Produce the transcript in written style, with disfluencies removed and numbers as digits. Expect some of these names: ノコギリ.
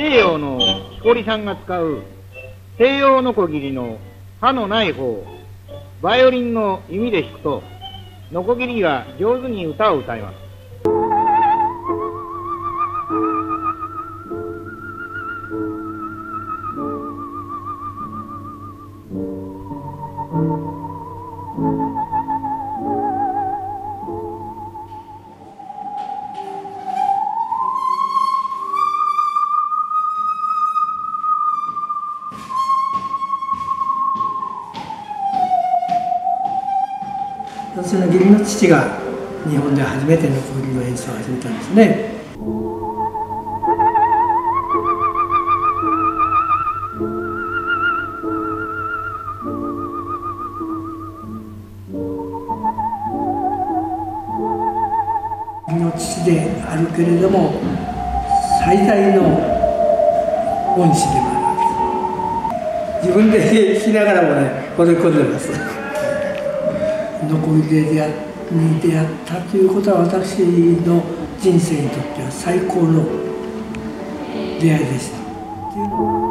西洋の木こりさんが使う西洋ノコギリの刃のない方、バイオリンの弓で弾くと、ノコギリが上手に歌を歌います。私の義理の父が日本で初めてノコギリの演奏を始めたんですね。義理の父であるけれども最大の恩師でもあるわけです。自分で弾きながらもね、これこれです。ノコギリに出会ったということは私の人生にとっては最高の出会いでした。